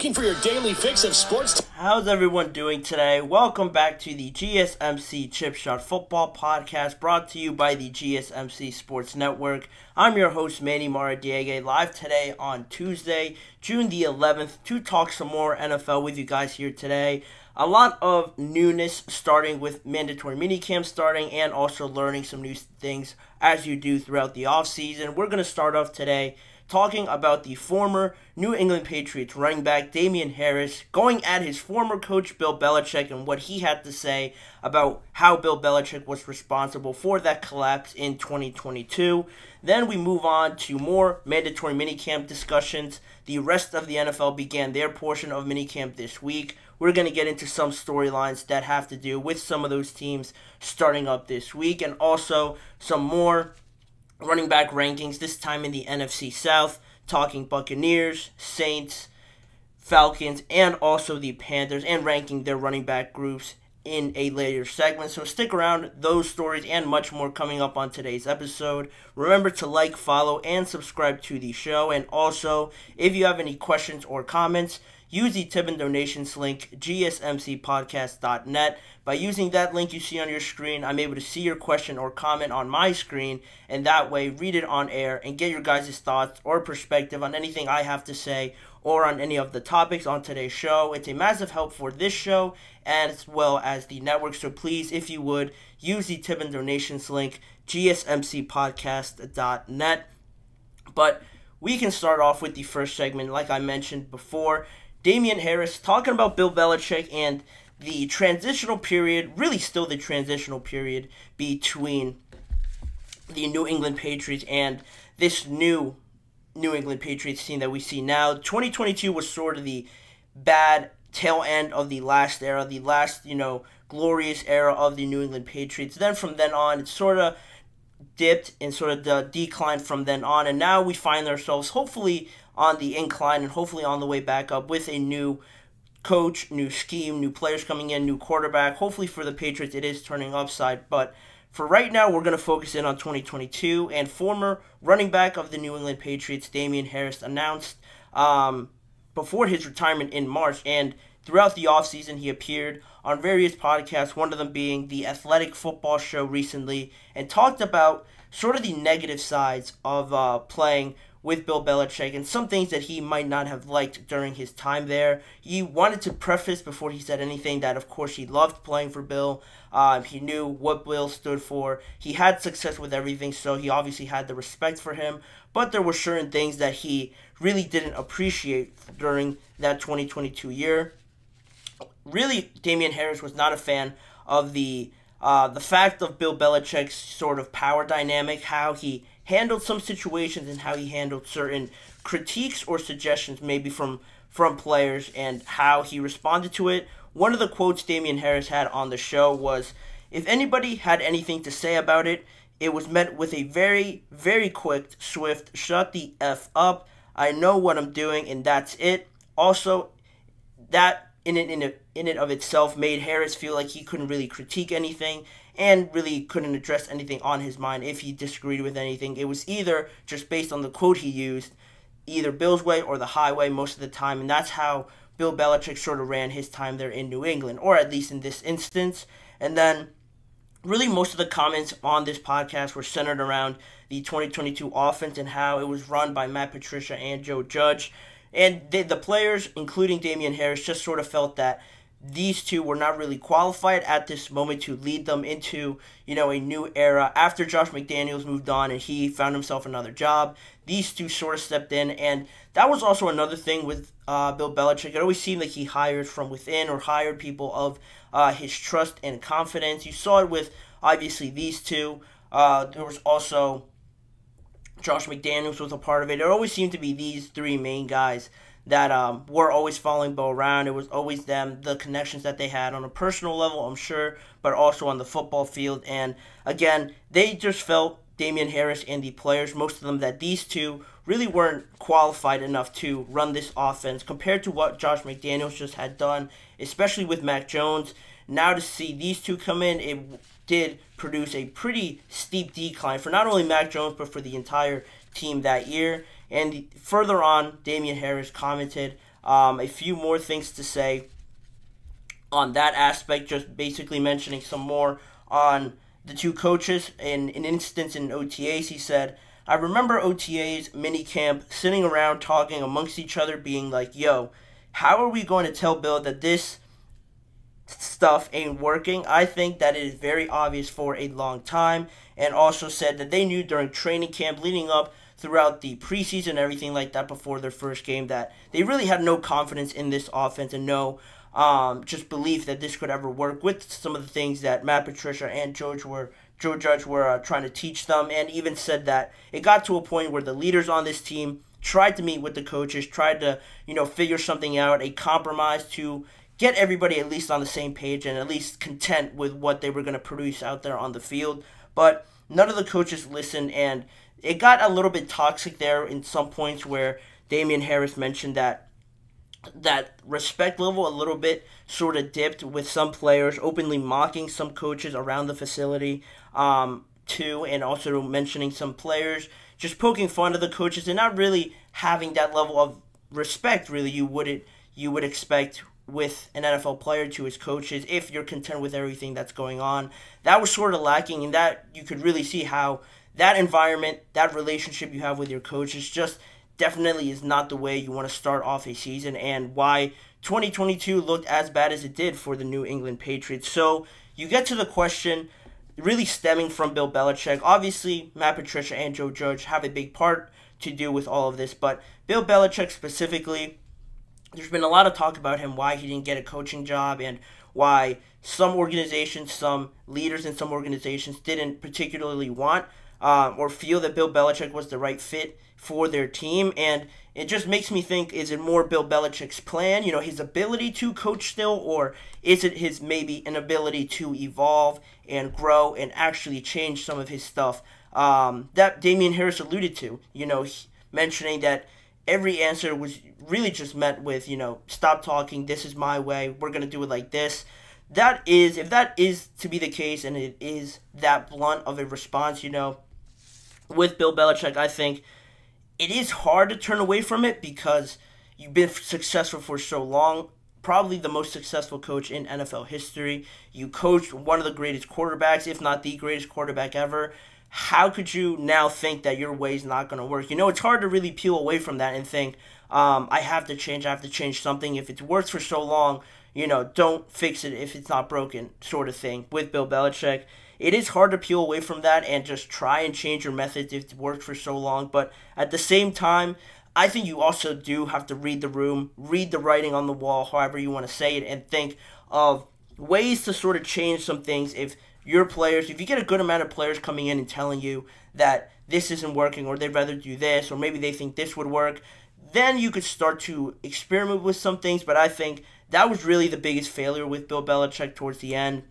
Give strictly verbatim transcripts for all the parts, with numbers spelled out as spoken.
looking for your daily fix of sports. How's everyone doing today? Welcome back to the G S M C Chip Shot Football Podcast, brought to you by the G S M C Sports Network. I'm your host, Manny Maradiegue, live today on Tuesday, June the eleventh, to talk some more N F L with you guys here today. A lot of newness, starting with mandatory minicamp starting and also learning some new things as you do throughout the offseason. We're going to start off today talking about the former New England Patriots running back Damien Harris going at his former coach Bill Belichick and what he had to say about how Bill Belichick was responsible for that collapse in twenty twenty-two. Then we move on to more mandatory minicamp discussions. The rest of the N F L began their portion of minicamp this week. We're going to get into some storylines that have to do with some of those teams starting up this week, and also some more running back rankings, this time in the N F C South, talking Buccaneers, Saints, Falcons, and also the Panthers, and ranking their running back groups in a later segment. So stick around, those stories and much more coming up on today's episode. Remember to like, follow, and subscribe to the show. And also, if you have any questions or comments, use the tip and donations link, G S M C podcast dot net. By using that link you see on your screen, I'm able to see your question or comment on my screen, and that way read it on air and get your guys' thoughts or perspective on anything I have to say or on any of the topics on today's show. It's a massive help for this show as well as the network, so please, if you would, use the tip and donations link, G S M C podcast dot net. But we can start off with the first segment, like I mentioned before. Damien Harris talking about Bill Belichick and the transitional period, really still the transitional period between the New England Patriots and this new New England Patriots team that we see now. twenty twenty-two was sort of the bad tail end of the last era, the last, you know, glorious era of the New England Patriots. Then from then on, it sort of dipped and sort of de- declined from then on, and now we find ourselves hopefully on the incline and hopefully on the way back up with a new coach, new scheme, new players coming in, new quarterback. Hopefully for the Patriots it is turning upside, but for right now we're going to focus in on twenty twenty-two, and former running back of the New England Patriots, Damien Harris, announced um, before his retirement in March, and throughout the offseason he appeared on various podcasts, one of them being the Athletic Football Show recently, and talked about sort of the negative sides of uh, playing with Bill Belichick and some things that he might not have liked during his time there. He wanted to preface before he said anything that, of course, he loved playing for Bill. Uh, he knew what Bill stood for. He had success with everything, so he obviously had the respect for him. But there were certain things that he really didn't appreciate during that twenty twenty-two year. Really, Damien Harris was not a fan of the uh, the fact of Bill Belichick's sort of power dynamic, how he handled some situations and how he handled certain critiques or suggestions maybe from, from players and how he responded to it. One of the quotes Damien Harris had on the show was, "If anybody had anything to say about it, it was met with a very, very quick, swift, shut the F up. I know what I'm doing and that's it." Also, that in it, in it, in it of itself made Harris feel like he couldn't really critique anything and really couldn't address anything on his mind. If he disagreed with anything, it was either, just based on the quote he used, either Bill's way or the highway most of the time, and that's how Bill Belichick sort of ran his time there in New England, or at least in this instance. And then really most of the comments on this podcast were centered around the twenty twenty-two offense and how it was run by Matt Patricia and Joe Judge, and they, the players, including Damien Harris, just sort of felt that these two were not really qualified at this moment to lead them into, you know, a new era. After Josh McDaniels moved on and he found himself another job, these two sort of stepped in, and that was also another thing with uh, Bill Belichick. It always seemed like he hired from within or hired people of uh, his trust and confidence. You saw it with, obviously, these two. Uh, there was also Josh McDaniels was a part of it. It always seemed to be these three main guys that um, were always following Bill around. It was always them, the connections that they had on a personal level, I'm sure, but also on the football field. And again, they just felt, Damien Harris and the players, most of them, that these two really weren't qualified enough to run this offense compared to what Josh McDaniels just had done, especially with Mac Jones. Now to see these two come in, it did produce a pretty steep decline for not only Mac Jones, but for the entire team that year. And further on, Damien Harris commented Um, a few more things to say on that aspect, just basically mentioning some more on the two coaches. In an instance in O T As, he said, I remember O T As, minicamp, sitting around talking amongst each other, being like, yo, how are we going to tell Bill that this stuff ain't working? I think that it is very obvious for a long time. And also said that they knew during training camp leading up throughout the preseason and everything like that before their first game that they really had no confidence in this offense and no um, just belief that this could ever work with some of the things that Matt Patricia and Joe Judge were, Joe Judge were uh, trying to teach them, and even said that it got to a point where the leaders on this team tried to meet with the coaches, tried to, you know, figure something out, a compromise to get everybody at least on the same page and at least content with what they were going to produce out there on the field. But none of the coaches listened, and it got a little bit toxic there in some points where Damien Harris mentioned that that respect level a little bit sort of dipped with some players openly mocking some coaches around the facility um, too, and also mentioning some players just poking fun of the coaches and not really having that level of respect really you wouldn't you would expect with an N F L player to his coaches if you're content with everything that's going on. That was sort of lacking, and that you could really see how that environment, that relationship you have with your coaches just definitely is not the way you want to start off a season, and why twenty twenty-two looked as bad as it did for the New England Patriots. So you get to the question really stemming from Bill Belichick. Obviously, Matt Patricia and Joe Judge have a big part to do with all of this, but Bill Belichick specifically, there's been a lot of talk about him, why he didn't get a coaching job and why some organizations, some leaders in some organizations didn't particularly want uh, or feel that Bill Belichick was the right fit for their team. And it just makes me think, is it more Bill Belichick's plan, you know, his ability to coach still, or is it his maybe inability to evolve and grow and actually change some of his stuff um, that Damien Harris alluded to, you know, mentioning that every answer was really just met with, you know, stop talking, this is my way, we're going to do it like this. That is, if that is to be the case, and it is that blunt of a response, you know, with Bill Belichick, I think it is hard to turn away from it because you've been successful for so long, probably the most successful coach in N F L history. You coached one of the greatest quarterbacks, if not the greatest quarterback ever. How could you now think that your way is not going to work? You know, it's hard to really peel away from that and think, um, I have to change, I have to change something. If it's worked for so long, you know, don't fix it if it's not broken, sort of thing with Bill Belichick. It is hard to peel away from that and just try and change your methods if it's worked for so long. But at the same time, I think you also do have to read the room, read the writing on the wall, however you want to say it, and think of ways to sort of change some things if your players, if you get a good amount of players coming in and telling you that this isn't working or they'd rather do this or maybe they think this would work, then you could start to experiment with some things. But I think that was really the biggest failure with Bill Belichick towards the end.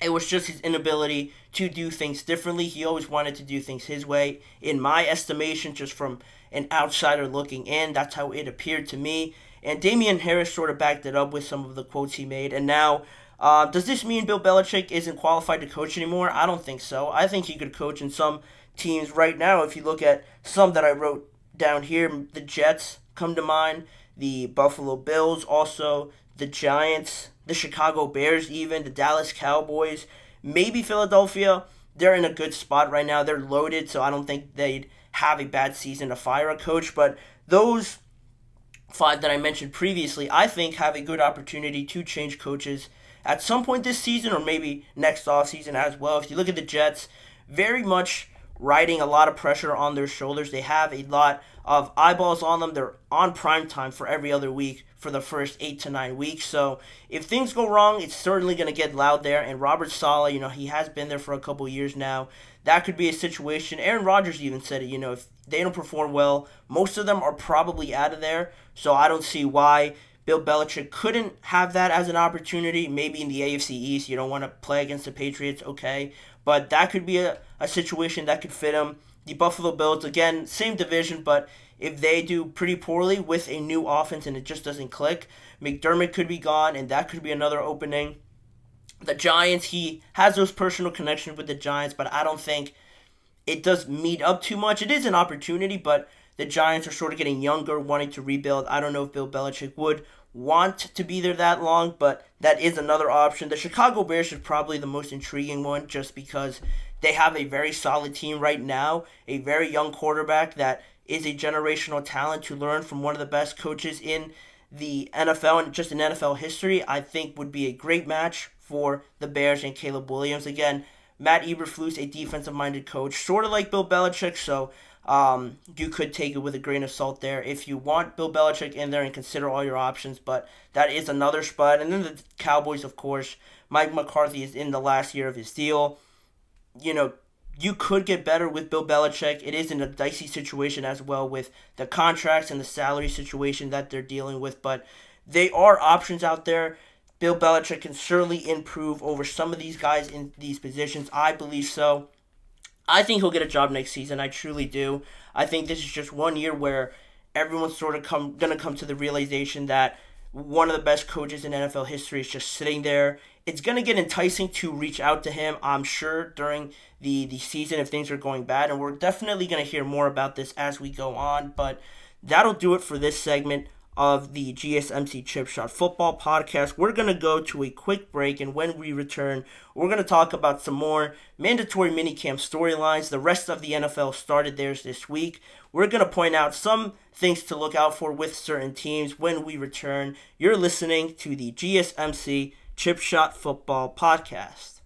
It was just his inability to do things differently. He always wanted to do things his way. In my estimation, just from an outsider looking in, that's how it appeared to me. And Damien Harris sort of backed it up with some of the quotes he made. And now, Uh, does this mean Bill Belichick isn't qualified to coach anymore? I don't think so. I think he could coach in some teams right now. If you look at some that I wrote down here, the Jets come to mind, the Buffalo Bills, also the Giants, the Chicago Bears even, the Dallas Cowboys, maybe Philadelphia. They're in a good spot right now. They're loaded, so I don't think they'd have a bad season to fire a coach. But those five that I mentioned previously, I think have a good opportunity to change coaches at some point this season or maybe next offseason as well. If you look at the Jets, very much riding a lot of pressure on their shoulders. They have a lot of eyeballs on them. They're on prime time for every other week for the first eight to nine weeks. So if things go wrong, it's certainly going to get loud there. And Robert Saleh, you know, he has been there for a couple years now. That could be a situation. Aaron Rodgers even said it, you know, if they don't perform well, most of them are probably out of there. So I don't see why Bill Belichick couldn't have that as an opportunity. Maybe in the A F C East, you don't want to play against the Patriots, okay. But that could be a, a situation that could fit him. The Buffalo Bills, again, same division, but if they do pretty poorly with a new offense and it just doesn't click, McDermott could be gone, and that could be another opening. The Giants, he has those personal connections with the Giants, but I don't think it does meet up too much. It is an opportunity, but The Giants are sort of getting younger, wanting to rebuild. I don't know if Bill Belichick would want to be there that long, but that is another option. The Chicago Bears are probably the most intriguing one just because they have a very solid team right now, a very young quarterback that is a generational talent to learn from one of the best coaches in the N F L and just in N F L history. I think would be a great match for the Bears and Caleb Williams. Again, Matt Eberflus, a defensive-minded coach, sort of like Bill Belichick, so um, you could take it with a grain of salt there if you want Bill Belichick in there and consider all your options, but that is another spot. And then the Cowboys, of course, Mike McCarthy is in the last year of his deal. You know, you could get better with Bill Belichick. It is in a dicey situation as well with the contracts and the salary situation that they're dealing with, but they are options out there. Bill Belichick can certainly improve over some of these guys in these positions. I believe so. I think he'll get a job next season. I truly do. I think this is just one year where everyone's sort of come going to come to the realization that one of the best coaches in N F L history is just sitting there. It's going to get enticing to reach out to him, I'm sure, during the, the season if things are going bad. And we're definitely going to hear more about this as we go on. But that'll do it for this segment of the G S M C Chip Shot Football Podcast. We're going to go to a quick break, and when we return, we're going to talk about some more mandatory minicamp storylines. The rest of the N F L started theirs this week. We're going to point out some things to look out for with certain teams when we return. You're listening to the G S M C Chip Shot Football Podcast.